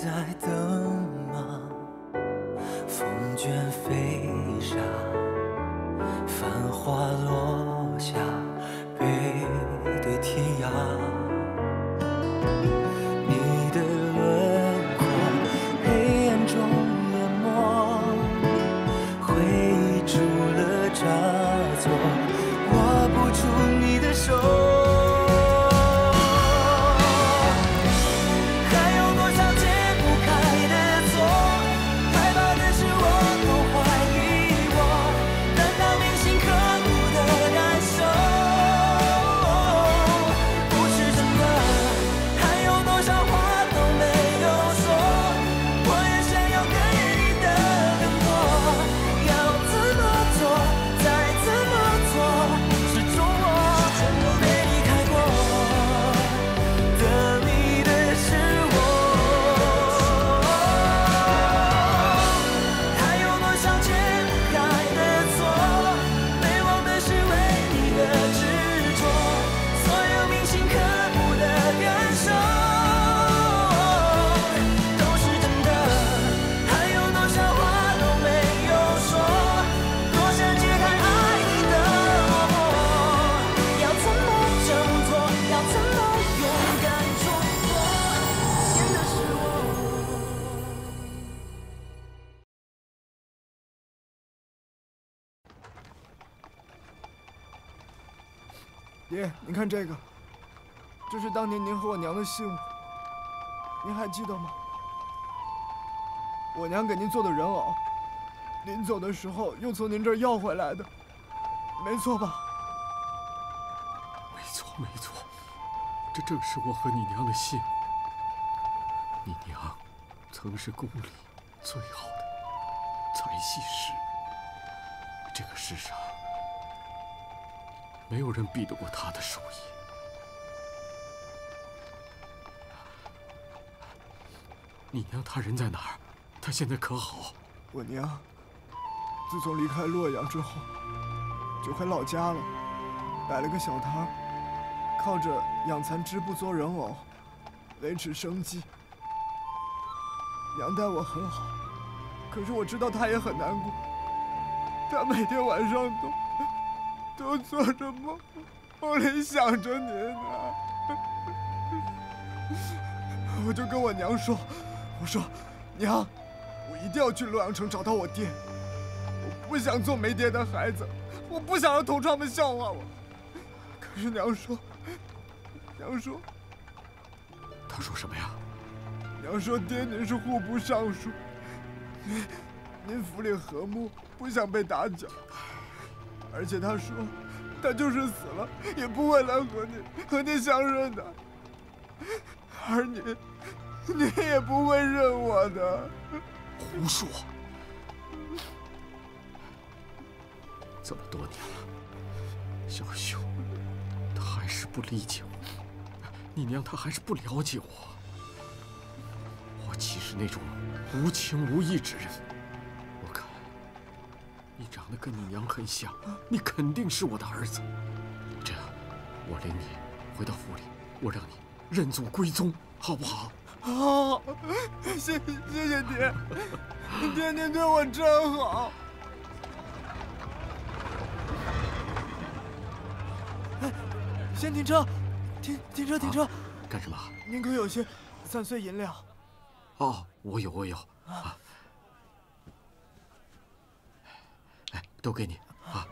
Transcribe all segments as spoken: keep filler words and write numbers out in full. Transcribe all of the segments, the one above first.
在等吗？风卷飞沙，繁华落下，背对天涯。你的轮廓，黑暗中淹没，回忆出了差错，握不住你的手。 爹，您看这个，这是当年您和我娘的信物，您还记得吗？我娘给您做的人偶，临走的时候又从您这儿要回来的，没错吧？没错，没错，这正是我和你娘的信物。你娘曾是宫里最好的裁细师，这个世上。 没有人比得过他的手艺。你娘她人在哪儿？她现在可好？我娘自从离开洛阳之后，就回老家了，摆了个小摊儿，靠着养蚕织布做人偶，维持生计。娘待我很好，可是我知道她也很难过。她每天晚上都…… 都做着梦，梦里想着您啊！我就跟我娘说：“我说，娘，我一定要去洛阳城找到我爹。我不想做没爹的孩子，我不想让同窗们笑话我。”可是娘说，娘说，她说什么呀？娘说：“爹，您是户部尚书，您您府里和睦，不想被打搅。” 而且他说，他就是死了也不会来和你和你相认的，而你，你也不会认我的。胡说！这么多年了，小秀，他还是不理解我，你娘她还是不了解我。我岂是那种无情无义之人？ 你长得跟你娘很像，你肯定是我的儿子。这样，我领你回到府里，我让你认祖归宗，好不好？好，谢谢谢谢爹，爹您对我真好。哎，先停车，停停车停车、啊。干什么？您可有些散碎银两？哦，我有我有啊。 都给你啊！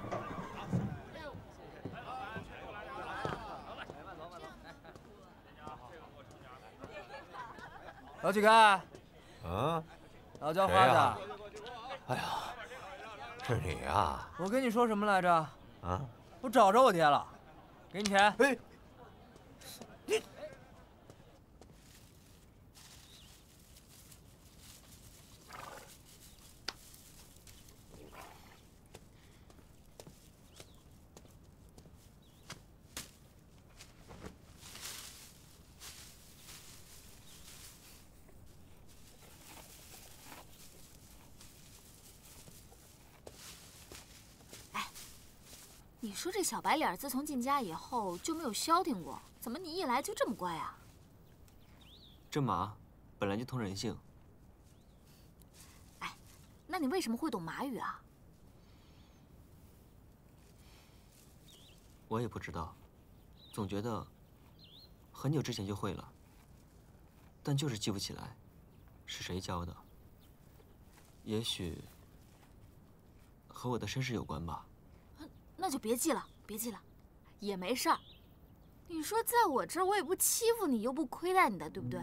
老乞丐，嗯，老叫花子，哎呀，是你啊！我跟你说什么来着？啊！我找着我爹了，给你钱。哎，你你说这小白脸自从进家以后就没有消停过，怎么你一来就这么乖啊？这马，本来就通人性。哎，那你为什么会懂马语啊？我也不知道，总觉得很久之前就会了，但就是记不起来是谁教的。也许和我的身世有关吧。那就别记了，别记了，也没事儿。 你说在我这儿，我也不欺负你，又不亏待你的，对不对？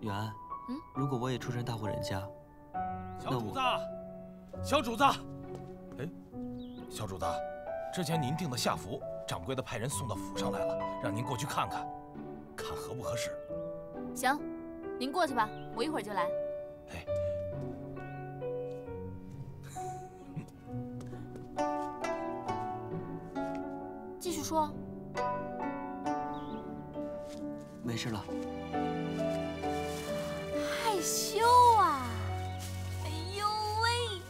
远安，嗯，如果我也出身大户人家，小主子，小主子，哎，小主子，之前您订的夏服，掌柜的派人送到府上来了，让您过去看看，看合不合适。行，您过去吧，我一会儿就来。哎。 继续说，没事了。害羞啊！哎呦喂！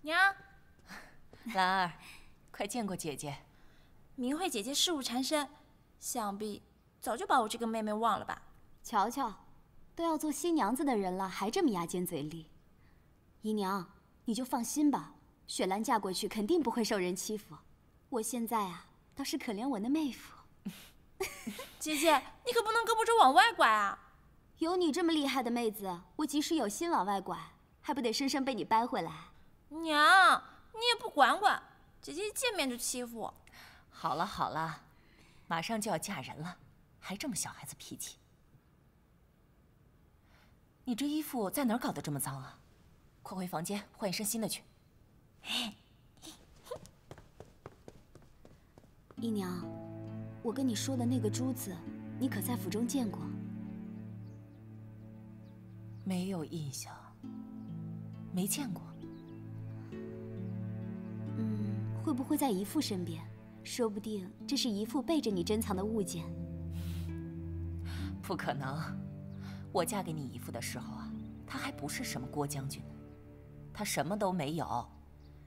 娘，兰儿，快见过姐姐。明慧姐姐事务缠身，想必早就把我这个妹妹忘了吧。 瞧瞧，都要做新娘子的人了，还这么牙尖嘴利。姨娘，你就放心吧，雪兰嫁过去肯定不会受人欺负。我现在啊，倒是可怜我那妹夫。姐姐，你可不能胳膊肘往外拐啊！有你这么厉害的妹子，我即使有心往外拐，还不得生生被你掰回来？娘，你也不管管，姐姐一见面就欺负我。好了好了，马上就要嫁人了，还这么小孩子脾气。 你这衣服在哪儿搞得这么脏啊？快回房间换一身新的去。姨娘，我跟你说的那个珠子，你可在府中见过？没有印象，没见过。嗯，会不会在姨父身边？说不定这是姨父背着你珍藏的物件。不可能。 我嫁给你姨父的时候啊，他还不是什么郭将军呢，他什么都没有。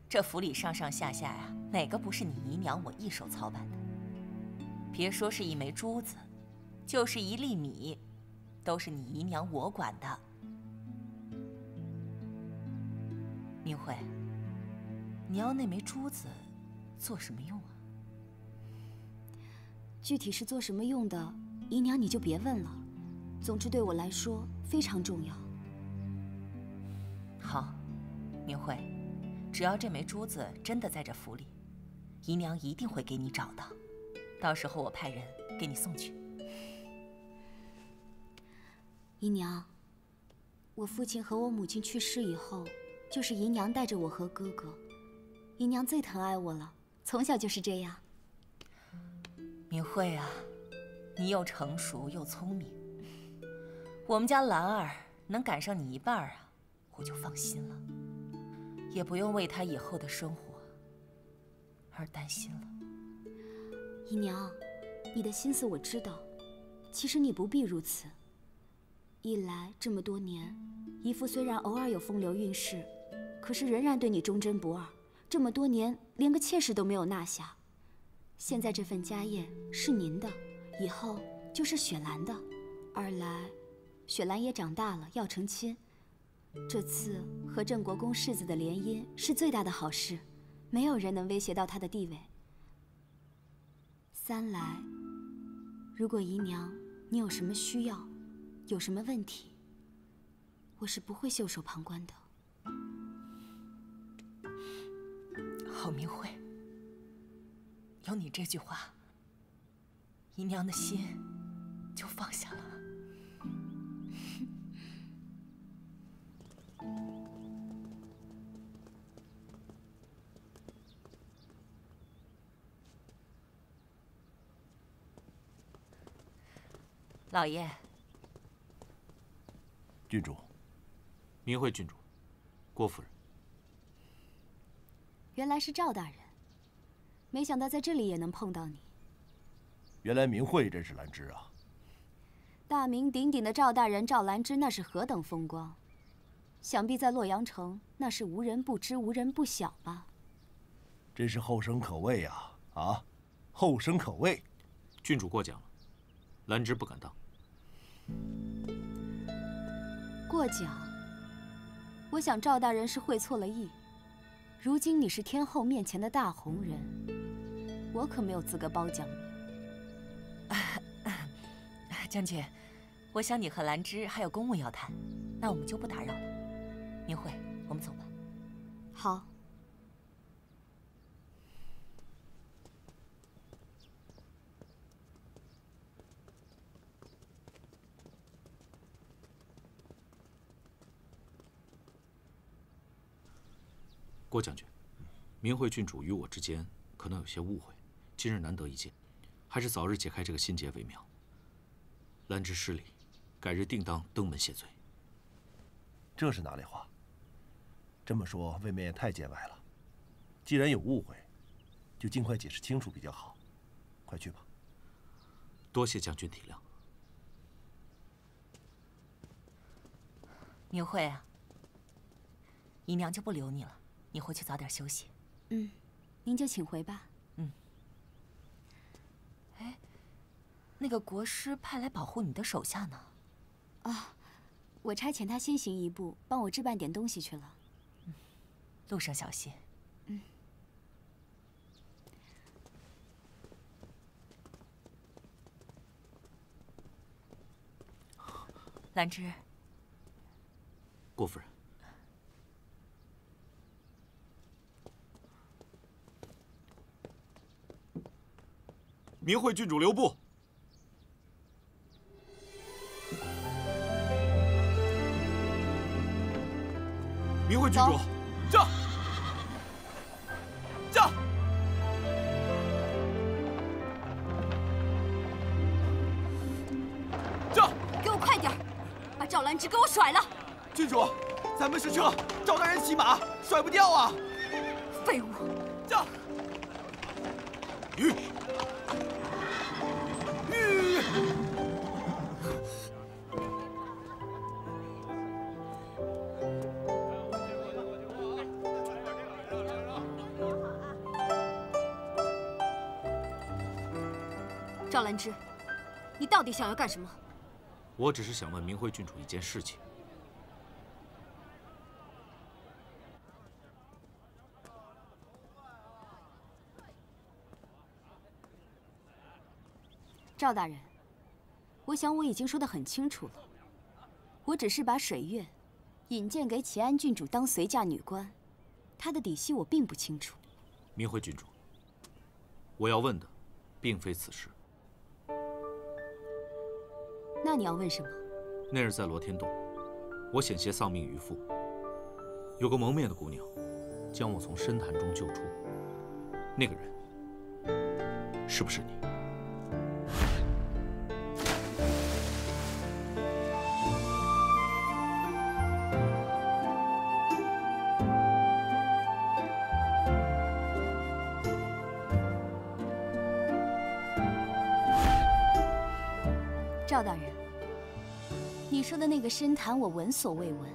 这府里上上下下呀、啊，哪个不是你姨娘我一手操办的？别说是一枚珠子，就是一粒米，都是你姨娘我管的。明慧，你要那枚珠子做什么用啊？具体是做什么用的，姨娘你就别问了。 总之，对我来说非常重要。好，明慧，只要这枚珠子真的在这府里，姨娘一定会给你找到。到时候我派人给你送去。姨娘，我父亲和我母亲去世以后，就是姨娘带着我和哥哥。姨娘最疼爱我了，从小就是这样。明慧啊，你又成熟又聪明。 我们家兰儿能赶上你一半啊，我就放心了，也不用为她以后的生活而担心了。姨娘，你的心思我知道，其实你不必如此。一来这么多年，姨父虽然偶尔有风流韵事，可是仍然对你忠贞不二，这么多年连个妾室都没有纳下。现在这份家业是您的，以后就是雪兰的。二来。 雪兰也长大了，要成亲。这次和郑国公世子的联姻是最大的好事，没有人能威胁到她的地位。三来，如果姨娘你有什么需要，有什么问题，我是不会袖手旁观的。郝明慧，有你这句话，姨娘的心就放下了。 老爷，郡主，明慧郡主，郭夫人。原来是赵大人，没想到在这里也能碰到你。原来明慧认识兰芝啊。大名鼎鼎的赵大人赵兰芝，那是何等风光！想必在洛阳城，那是无人不知、无人不晓吧？真是后生可畏呀！啊，后生可畏！郡主过奖了，兰芝不敢当。过奖？我想赵大人是会错了意。如今你是天后面前的大红人，我可没有资格褒奖你。 将军，我想你和兰芝还有公务要谈，那我们就不打扰了。明慧，我们走吧。好。郭将军，明慧郡主与我之间可能有些误会，今日难得一见，还是早日解开这个心结为妙。 兰芝失礼，改日定当登门谢罪。这是哪里话？这么说未免也太见外了。既然有误会，就尽快解释清楚比较好。快去吧。多谢将军体谅。明慧啊，姨娘就不留你了，你回去早点休息。嗯，您就请回吧。嗯。哎。 那个国师派来保护你的手下呢？啊，我差遣他先行一步，帮我置办点东西去了。嗯，路上小心。嗯。兰芝，郭夫人，明慧郡主留步。 明慧郡主，驾驾！驾！给我快点，把赵兰芝给我甩了！郡主，咱们是车，赵大人骑马，甩不掉啊！废物！驾！吁！吁！ 赵兰芝，你到底想要干什么？我只是想问明慧郡主一件事情。赵大人，我想我已经说得很清楚了。我只是把水月引荐给齐安郡主当随嫁女官，她的底细我并不清楚。明慧郡主，我要问的，并非此事。 那你要问什么？那日在罗天洞，我险些丧命于父。有个蒙面的姑娘，将我从深潭中救出。那个人，是不是你？赵大人。 你说的那个深潭，我闻所未闻。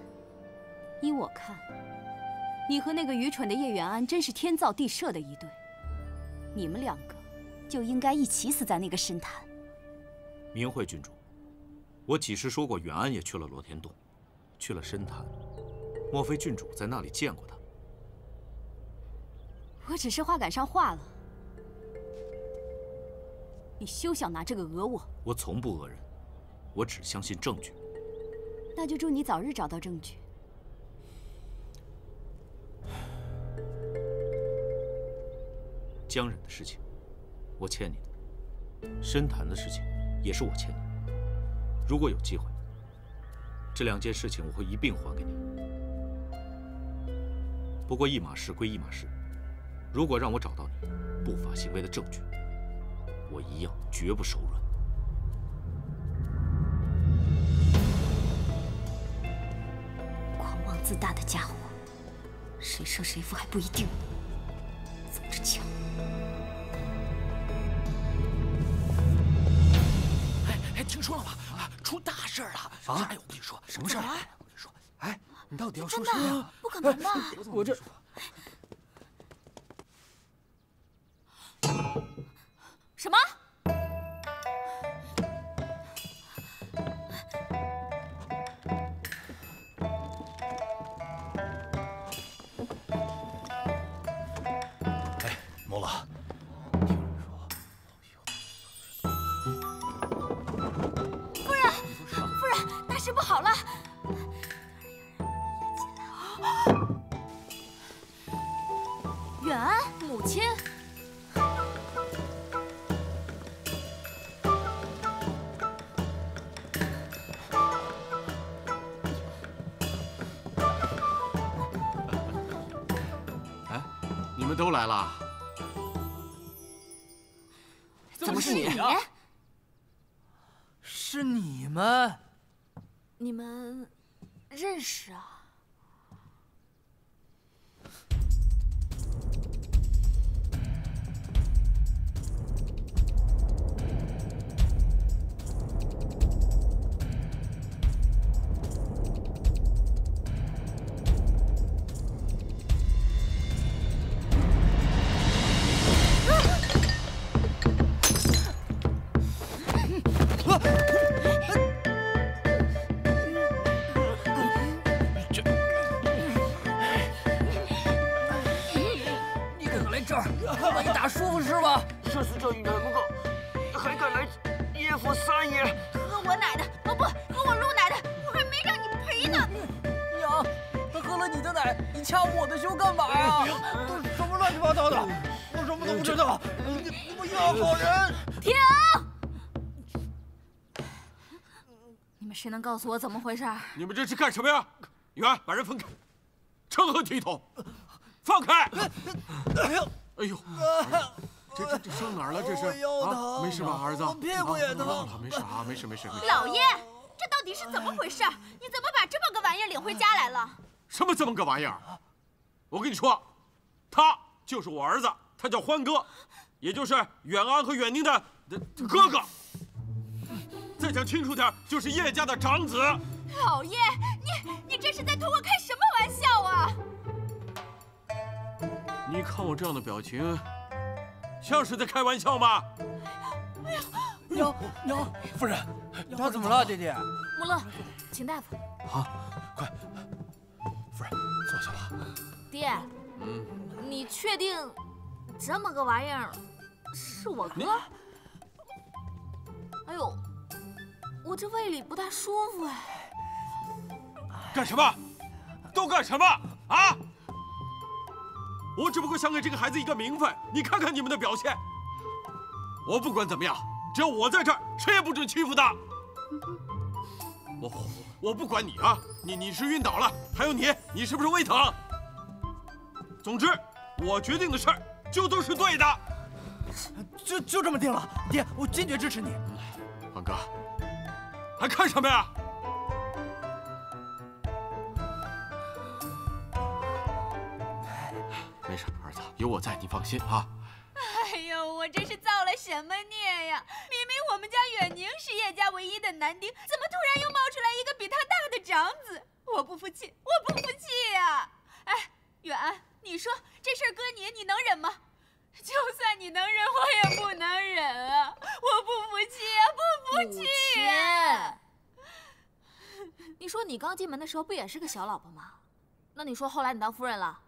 依我看，你和那个愚蠢的叶远安真是天造地设的一对，你们两个就应该一起死在那个深潭。明慧郡主，我几时说过远安也去了罗天洞，去了深潭？莫非郡主在那里见过他？我只是话赶上话了。你休想拿这个讹我！我从不讹人，我只相信证据。 那就祝你早日找到证据。江忍的事情，我欠你的；深潭的事情，也是我欠你。如果有机会，这两件事情我会一并还给你。不过一码事归一码事，如果让我找到你不法行为的证据，我一样绝不手软。 自大的家伙，谁胜谁负还不一定呢。走着瞧。哎哎，听说了吗？啊！出大事了！啊！哎，我跟你说，什么事儿？我跟你说，哎，你到底要说什么呀？不可能吧！我这……什么？ 都来了，怎么是你？是你们？你们认识啊？谁能告诉我怎么回事？你们这是干什么呀？元，把人分开，成何体统？放开！哎呦，哎呦，这这这伤哪儿了？这是啊，没事吧，儿子？我屁股也疼。了，没事啊，没事没事。老爷，这到底是怎么回事？你怎么把这么个玩意儿领回家来了？什么这么个玩意儿？我跟你说，他就是我儿子，他叫欢哥，也就是远安和远宁的哥哥。 再讲清楚点，就是叶家的长子。老爷，你你这是在同我开什么玩笑啊？你看我这样的表情，像是在开玩笑吗？娘娘夫人，他怎么了，姐姐？穆乐，请大夫。好，快，夫人坐下吧。爹，嗯，你确定这么个玩意儿是我哥？哎呦！ 我这胃里不大舒服哎！干什么？都干什么啊？我只不过想给这个孩子一个名分，你看看你们的表现。我不管怎么样，只要我在这儿，谁也不准欺负他。我我不管你啊，你你是晕倒了，还有你，你是不是胃疼？总之，我决定的事儿就都是对的。就就这么定了，爹，我坚决支持你。欢哥。 还看什么呀？没事，儿子，有我在，你放心啊。哎呦，我这是造了什么孽呀！明明我们家远宁是叶家唯一的男丁，怎么突然又冒出来一个比他大的长子？我不服气，我不服气呀！哎，远安，你说这事儿搁你，你能忍吗？ 就算你能忍，我也不能忍啊！我不服气啊，不服气啊！你说你刚进门的时候不也是个小老婆吗？那你说后来你当夫人了，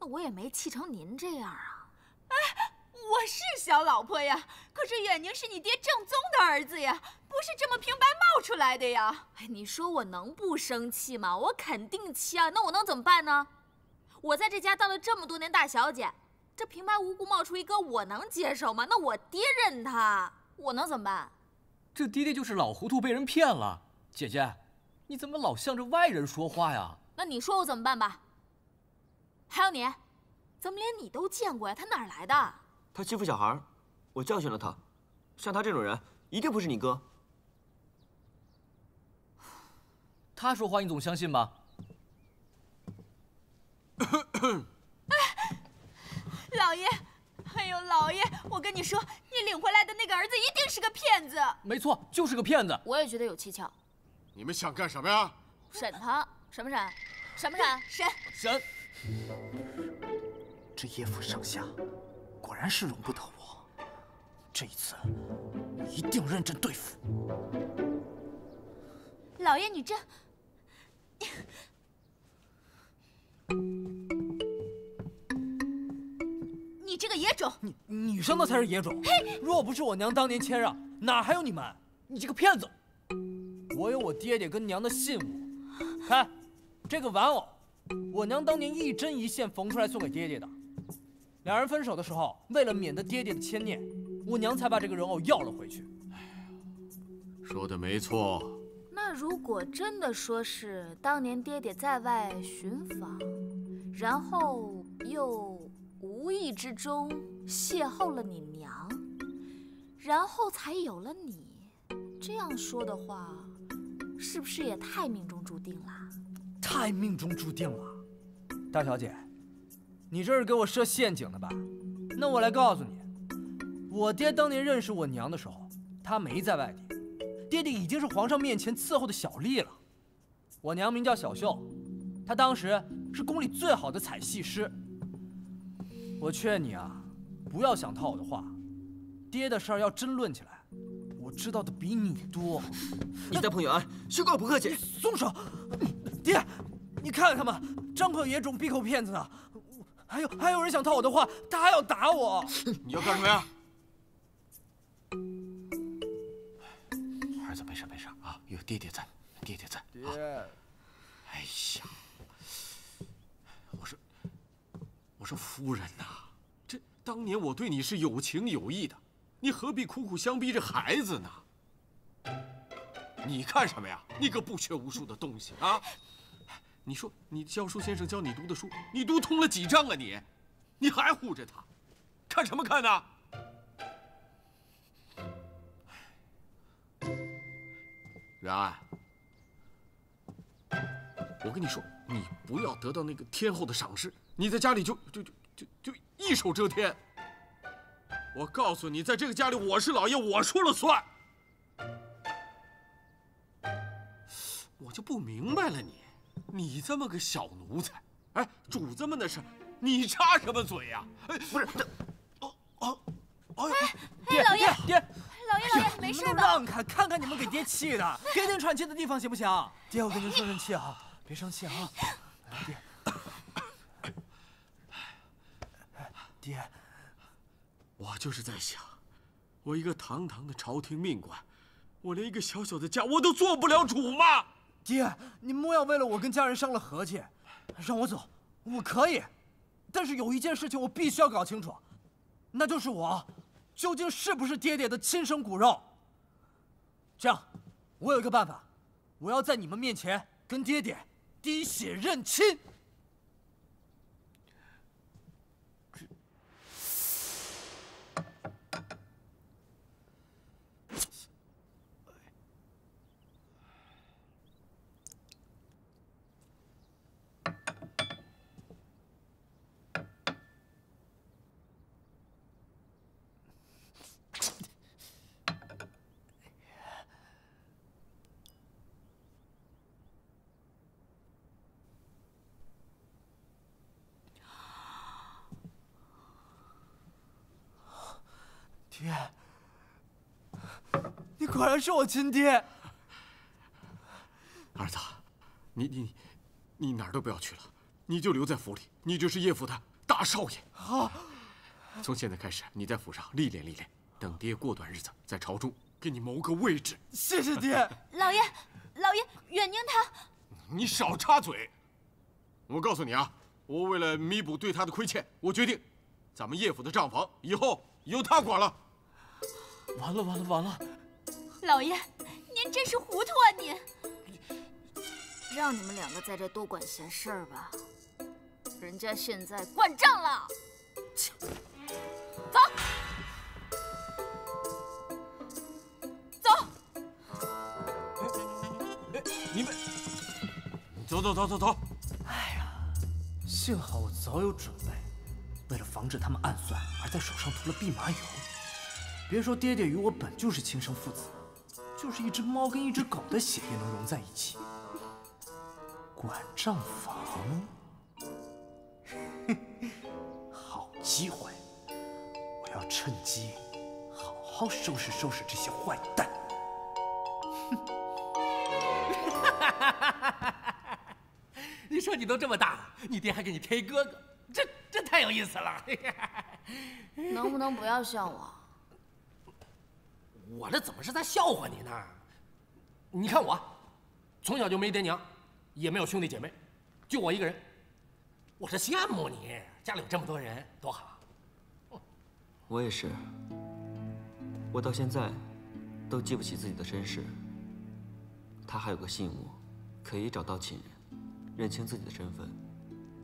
那我也没气成您这样啊！哎，我是小老婆呀，可是远宁是你爹正宗的儿子呀，不是这么平白冒出来的呀！哎，你说我能不生气吗？我肯定气啊！那我能怎么办呢？我在这家当了这么多年大小姐。 这平白无故冒出一个，我能接受吗？那我爹认他，我能怎么办？这爹爹就是老糊涂，被人骗了。姐姐，你怎么老向着外人说话呀？那你说我怎么办吧？还有你，怎么连你都见过呀？他哪来的？他欺负小孩，我教训了他。像他这种人，一定不是你哥。他说话你总相信吧？哎 老爷，哎呦，老爷，我跟你说，你领回来的那个儿子一定是个骗子。没错，就是个骗子。我也觉得有蹊跷。你们想干什么呀？审他？什么审？什么审？审审。这叶府上下果然是容不得我，这一次一定认真对付。老爷，你这…… 你这个野种！你你什么才是野种？呸！若不是我娘当年谦让，哪还有你们？你这个骗子！我有我爹爹跟娘的信物。看，这个玩偶，我娘当年一针一线缝出来送给爹爹的。两人分手的时候，为了免得爹爹的牵念，我娘才把这个人偶要了回去。说的没错。那如果真的说是当年爹爹在外寻访，然后又…… 无意之中邂逅了你娘，然后才有了你。这样说的话，是不是也太命中注定了？太命中注定了。大小姐，你这是给我设陷阱的吧？那我来告诉你，我爹当年认识我娘的时候，他没在外地，爹爹已经是皇上面前伺候的小吏了。我娘名叫小秀，她当时是宫里最好的彩戏师。 我劝你啊，不要想套我的话。爹的事儿要争论起来，我知道的比你多。你在碰远安，休怪我不客气。松手！爹，你看看他们，张口野种，闭口骗子呢。还有还有人想套我的话，他还要打我。你要干什么呀？儿子，没事没事啊，有爹爹在，爹爹在啊。哎呀！ 我说夫人呐，这当年我对你是有情有义的，你何必苦苦相逼这孩子呢？你看什么呀？你个不学无术的东西啊！你说你教书先生教你读的书，你读通了几章啊你？你还护着他，看什么看呢？然安，我跟你说，你不要得到那个天后的赏识。 你在家里就就就就就一手遮天。我告诉你，在这个家里我是老爷，我说了算。我就不明白了你，你这么个小奴才，哎，主子们的事你插什么嘴呀？哎，不是，哦哦哦！哎，老爷，爹，老爷，老爷，没事吧？让开，看看你们给爹气的，给点喘气的地方行不行？爹，我给您顺顺气啊，别生气啊，爹。 爹，我就是在想，我一个堂堂的朝廷命官，我连一个小小的家我都做不了主吗？爹，你莫要为了我跟家人伤了和气，让我走，我可以，但是有一件事情我必须要搞清楚，那就是我究竟是不是爹爹的亲生骨肉。这样，我有一个办法，我要在你们面前跟爹爹滴血认亲。 爹，你果然是我亲爹。儿子，你你你哪儿都不要去了，你就留在府里，你就是叶府的大少爷。好，从现在开始，你在府上历练历练，等爹过段日子在朝中给你谋个位置。谢谢爹。老爷，老爷，远宁他。你少插嘴！我告诉你啊，我为了弥补对他的亏欠，我决定，咱们叶府的账房以后由他管了。 完了完了完了！老爷，您真是糊涂啊您！让你们两个在这多管闲事儿吧，人家现在管账了。走，走，你们走走走走走。哎呀，幸好我早有准备，为了防止他们暗算，而在手上涂了蓖麻油。 别说爹爹与我本就是亲生父子，就是一只猫跟一只狗的血也能融在一起。管账房，哼，好机会，我要趁机好好收拾收拾这些坏蛋。哼，你说你都这么大了，你爹还给你添一哥哥，这这太有意思了。能不能不要笑我？ 我这怎么是在笑话你呢？你看我，从小就没爹娘，也没有兄弟姐妹，就我一个人。我是羡慕你，家里有这么多人，多好。我也是，我到现在都记不起自己的身世。他还有个信物，可以找到亲人，认清自己的身份。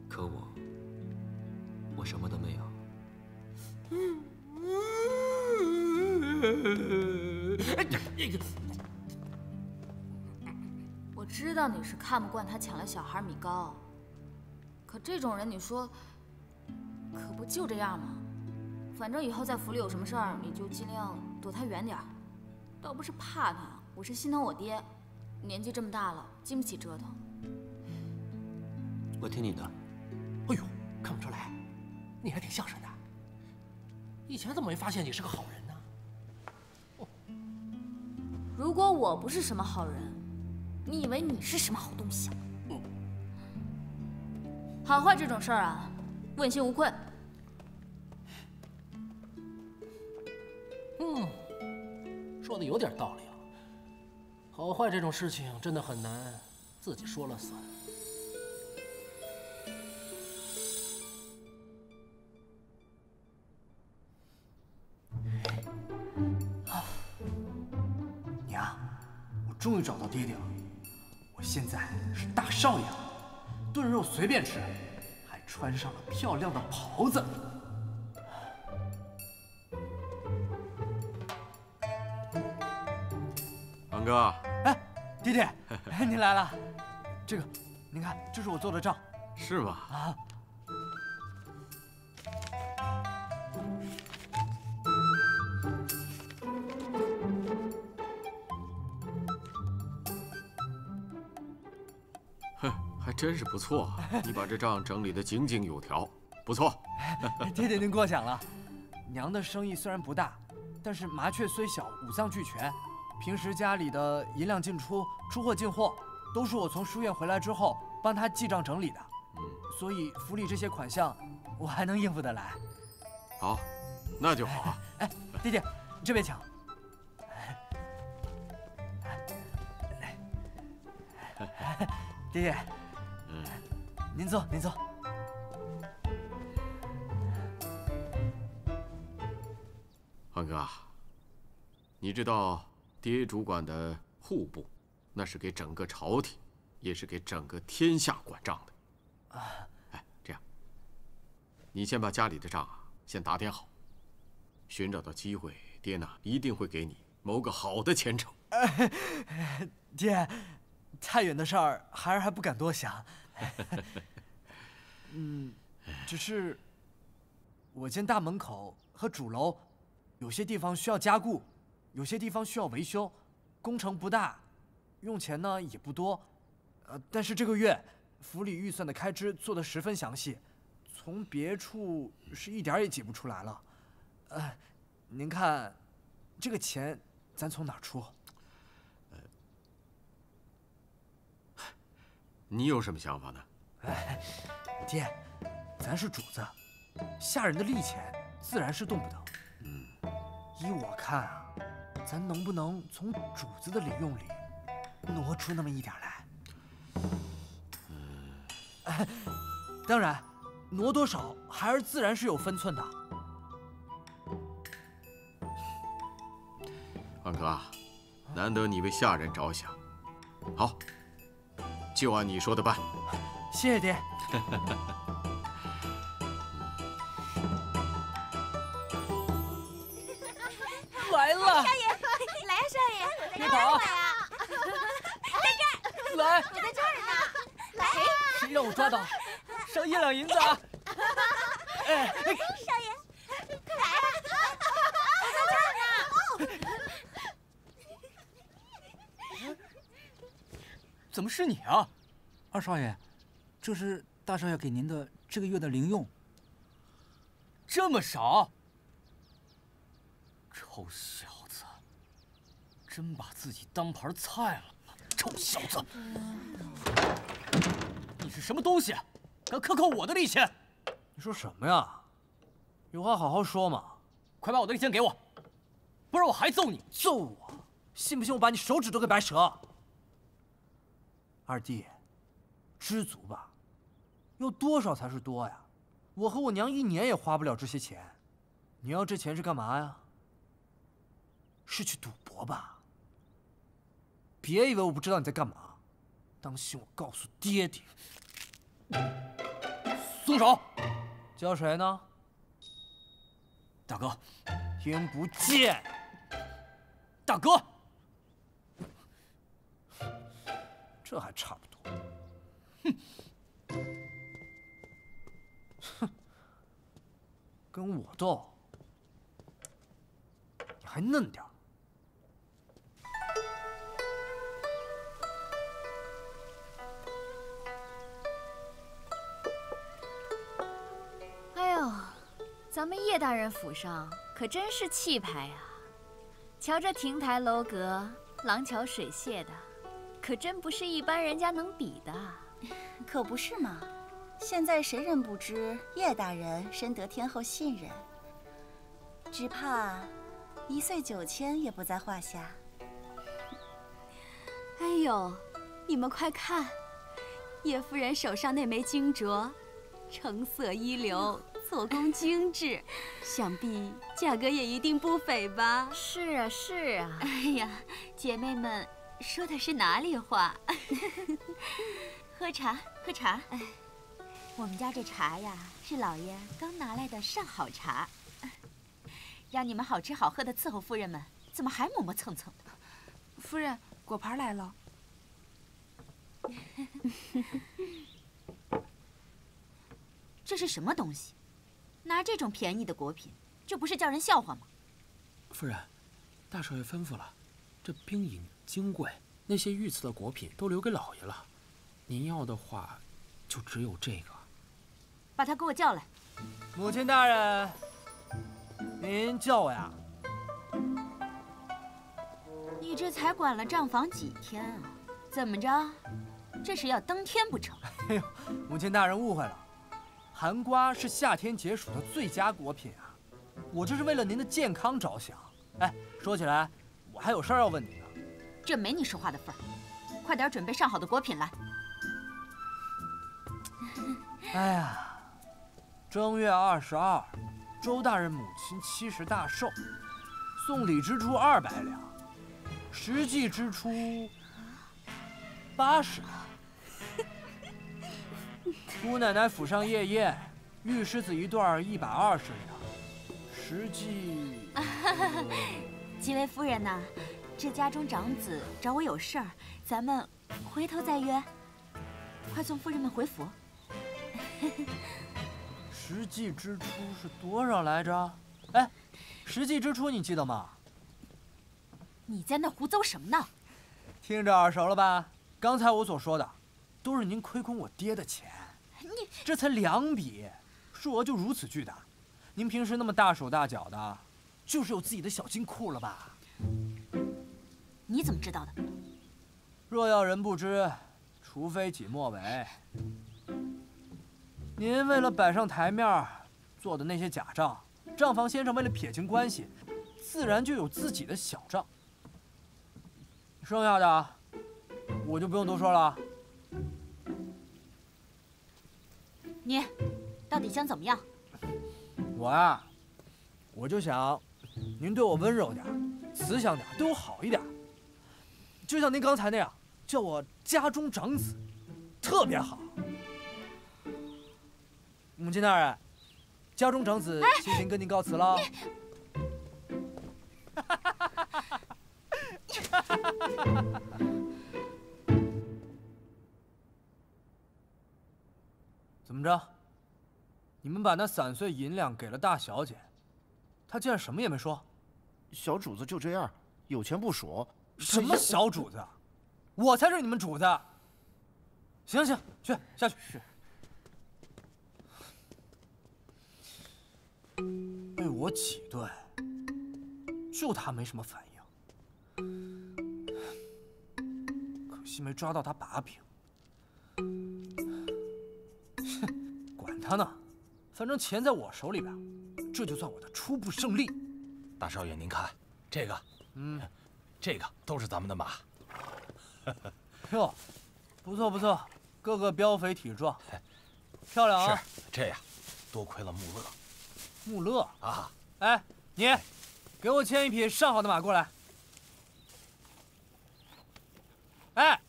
可我，我什么都没有。嗯。 我知道你是看不惯他抢了小孩米糕，可这种人你说，可不就这样吗？反正以后在府里有什么事儿，你就尽量躲他远点儿。倒不是怕他，我是心疼我爹，年纪这么大了，经不起折腾。我听你的。哎呦，看不出来，你还挺孝顺的。以前怎么没发现你是个好人？ 如果我不是什么好人，你以为你是什么好东西啊？好坏这种事儿啊，问心无愧。嗯，说的有点道理啊。好坏这种事情真的很难自己说了算。啊。 娘，我终于找到爹爹了。我现在是大少爷了，炖肉随便吃，还穿上了漂亮的袍子。王哥，哎，爹爹，您来了。这个，您看，这是我做的账。是吗？啊。 真是不错，你把这账整理得井井有条，不错。爹爹您过奖了，娘的生意虽然不大，但是麻雀虽小，五脏俱全。平时家里的银两进出、出货进货，都是我从书院回来之后帮她记账整理的。嗯，所以府里这些款项，我还能应付得来。好，那就好啊。哎，爹爹，你这边请。 爹爹。 您坐，您坐。王哥，你知道爹主管的户部，那是给整个朝廷，也是给整个天下管账的。啊，哎，这样，你先把家里的账啊先打点好，寻找到机会，爹呢一定会给你谋个好的前程。爹，太远的事儿，孩儿还不敢多想。 嗯，只是我见大门口和主楼有些地方需要加固，有些地方需要维修，工程不大，用钱呢也不多。呃，但是这个月府里预算的开支做得十分详细，从别处是一点也挤不出来了。呃，您看，这个钱咱从哪儿出？ 你有什么想法呢？哎，爹，咱是主子，下人的利钱自然是动不得。嗯，依我看啊，咱能不能从主子的礼用里挪出那么一点来？嗯、哎，当然，挪多少，孩儿自然是有分寸的。王哥啊，难得你为下人着想，好。 就按你说的办，谢谢爹。来了，少爷，来呀，少爷，别跑啊！在这儿，来，我在这儿呢。来，谁让我抓到，赏一两银子啊！哎，少爷，快来啊！我在这儿呢。怎么是你啊？二少爷，这是大少爷给您的这个月的零用。这么少？臭小子，真把自己当盘菜了！臭小子，你是什么东西？敢克扣我的礼钱？你说什么呀？有话好好说嘛！快把我的礼钱给我，不然我还揍你！揍我？信不信我把你手指都给掰折？ 二弟，知足吧，要多少才是多呀？我和我娘一年也花不了这些钱，你要这钱是干嘛呀？是去赌博吧？别以为我不知道你在干嘛，当心我告诉爹爹！松手！叫谁呢？大哥，听不见。大哥。 这还差不多。哼，哼，跟我斗，你还嫩点儿。哎呦，咱们叶大人府上可真是气派呀！瞧这亭台楼阁、廊桥水榭的。 可真不是一般人家能比的，可不是嘛！现在谁人不知叶大人深得天后信任，只怕一岁九千也不在话下。哎呦，你们快看，叶夫人手上那枚金镯，成色一流，做工精致，想必价格也一定不菲吧？是啊，是啊。哎呀，姐妹们。 说的是哪里话？喝茶，喝茶。哎，我们家这茶呀，是老爷刚拿来的上好茶，让你们好吃好喝的伺候夫人们，怎么还磨磨蹭蹭的？夫人，果盘来了。这是什么东西？拿这种便宜的果品，这不是叫人笑话吗？夫人，大少爷吩咐了，这冰饮。 金贵，那些御赐的果品都留给老爷了。您要的话，就只有这个。把他给我叫来。母亲大人，您叫我呀？你这才管了账房几天啊？怎么着，这是要登天不成？哎呦，母亲大人误会了，寒瓜是夏天解暑的最佳果品啊。我这是为了您的健康着想。哎，说起来，我还有事儿要问你。 这没你说话的份儿，快点准备上好的果品来。哎呀，正月二十二，周大人母亲七十大寿，送礼支出二百两，实际支出八十两。姑奶奶府上夜宴，玉狮子一段一百二十两，实际。几位夫人呢？ 这家中长子找我有事儿，咱们回头再约。快送夫人们回府。实际支出是多少来着？哎，实际支出你记得吗？你在那胡诌什么呢？听着耳熟了吧？刚才我所说的，都是您亏空我爹的钱。你这才两笔，数额就如此巨大。您平时那么大手大脚的，就是有自己的小金库了吧？ 你怎么知道的？若要人不知，除非己莫为。您为了摆上台面做的那些假账，账房先生为了撇清关系，自然就有自己的小账。剩下的我就不用多说了。你到底想怎么样？我啊，我就想您对我温柔点，慈祥点，对我好一点。 就像您刚才那样，叫我家中长子，特别好。母亲大人，家中长子先行跟您告辞了。怎么着？你们把那散碎银两给了大小姐，她竟然什么也没说？小主子就这样，有钱不数。 什么小主子？我才是你们主子！行行行，去下去。是。被我挤兑，就他没什么反应，可惜没抓到他把柄。哼，管他呢，反正钱在我手里边，这就算我的初步胜利。大少爷，您看这个，嗯，这个都是咱们的马。哟，不错不错，个个膘肥体壮，漂亮啊！是这样，多亏了穆勒。穆勒啊！哎，你给我牵一匹上好的马过来。哎，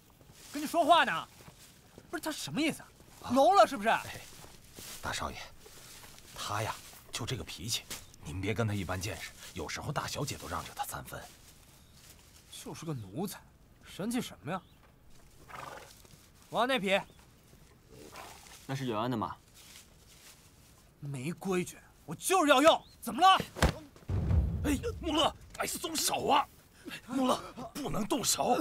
跟你说话呢，不是他什么意思啊？挠了是不是？哎，大少爷，他呀就这个脾气，您别跟他一般见识，有时候大小姐都让着他三分。就是个奴才。 神气什么呀？我要那匹，那是永安的马，没规矩，我就是要用，怎么了？哎，穆勒，哎，松手啊！穆勒，不能动手，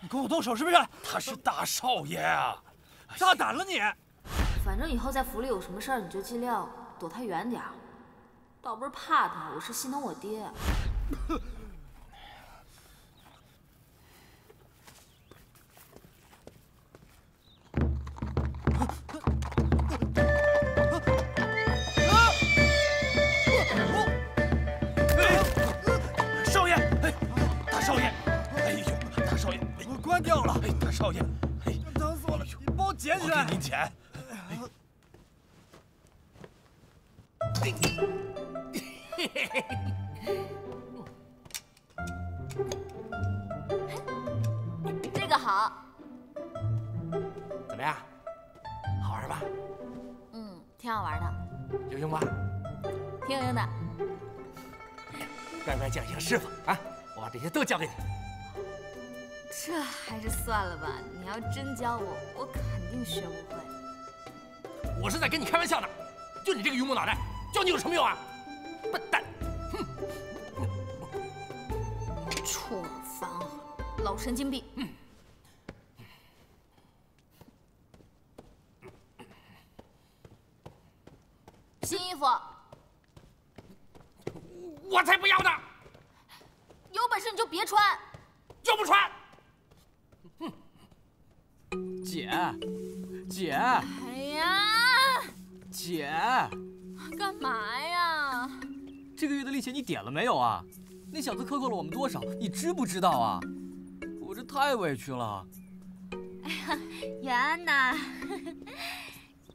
你跟我动手是不是？他是大少爷啊，大胆了你！反正以后在府里有什么事儿，你就尽量躲他远点儿，倒不是怕他，我是心疼我爹。 关掉了！哎，大少爷，哎，疼死我了！你帮我捡起来！我给您捡。嘿嘿嘿嘿，这个好。怎么样？好玩吧？嗯，挺好玩的。有用吧？挺有用的。乖乖叫一声师傅啊！我把这些都交给你。 这还是算了吧。你要真教我，我肯定学不会。我是在跟你开玩笑呢，就你这个榆木脑袋，教你有什么用啊？笨蛋！哼！出尔反尔，老神经病！嗯。新衣服，我才不要呢！有本事你就别穿，就不穿。 姐，姐，哎呀，姐，干嘛呀？这个月的利息你点了没有啊？那小子克扣了我们多少？你知不知道啊？我这太委屈了。哎呀，远安呐，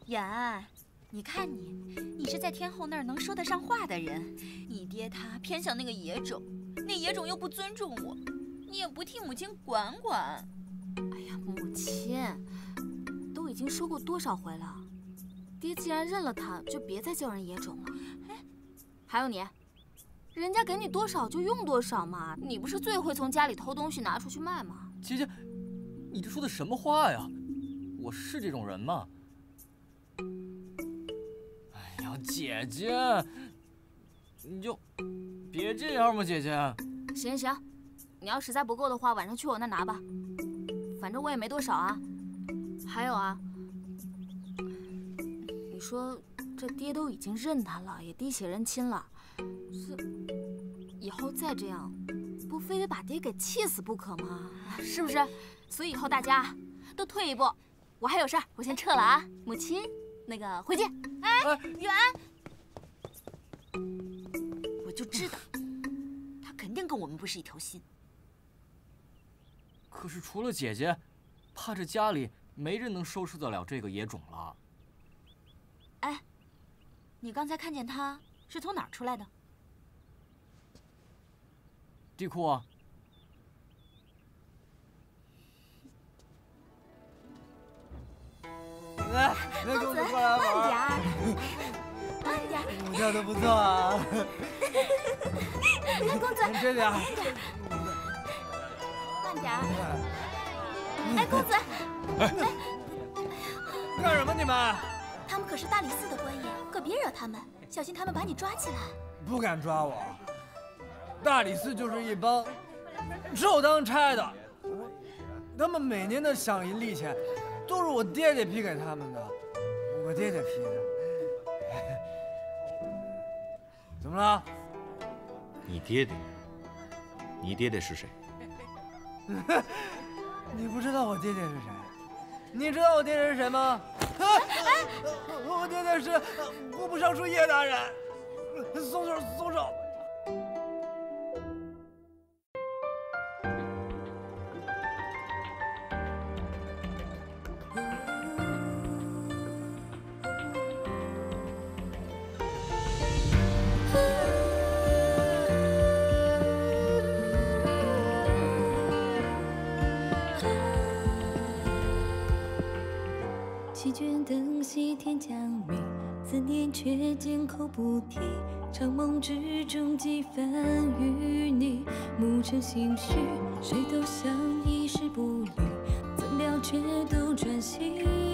远安，你看你，你是在天后那儿能说得上话的人，你爹他偏向那个野种，那野种又不尊重我，你也不替母亲管管。 哎呀，母亲，都已经说过多少回了，爹既然认了他，就别再叫人野种了。哎，还有你，人家给你多少就用多少嘛，你不是最会从家里偷东西拿出去卖吗？姐姐，你这说的什么话呀？我是这种人吗？哎呀，姐姐，你就别这样嘛，姐姐。行行，你要实在不够的话，晚上去我那拿吧。 反正我也没多少啊，还有啊，你说这爹都已经认他了，也滴血认亲了，这以后再这样，不非得把爹给气死不可吗？是不是？所以以后大家都退一步。我还有事儿，我先撤了啊，母亲，那个回见。哎，远安，我就知道，他肯定跟我们不是一条心。 可是除了姐姐，怕这家里没人能收拾得了这个野种了。哎，你刚才看见他是从哪儿出来的？地库啊。来，来，公子过来玩。慢点儿，慢点儿。跳得不错啊。来，公子。这边。 慢点儿！哎，公子，哎，干什么你们？他们可是大理寺的官爷，可别惹他们，小心他们把你抓起来。不敢抓我，大理寺就是一帮臭当差的，他们每年的赏银利钱都是我爹爹批给他们的，我爹爹批的。怎么了？你爹爹？你爹爹是谁？你不知道我爹爹是谁？你知道我爹爹是谁吗？啊啊、我爹爹是户部尚书叶大人。松手，松手！ 弃卷灯熄，天将明。思念却缄口不提，长梦之中几番与你。暮成心绪，谁都想一世不离，怎料却斗转星移。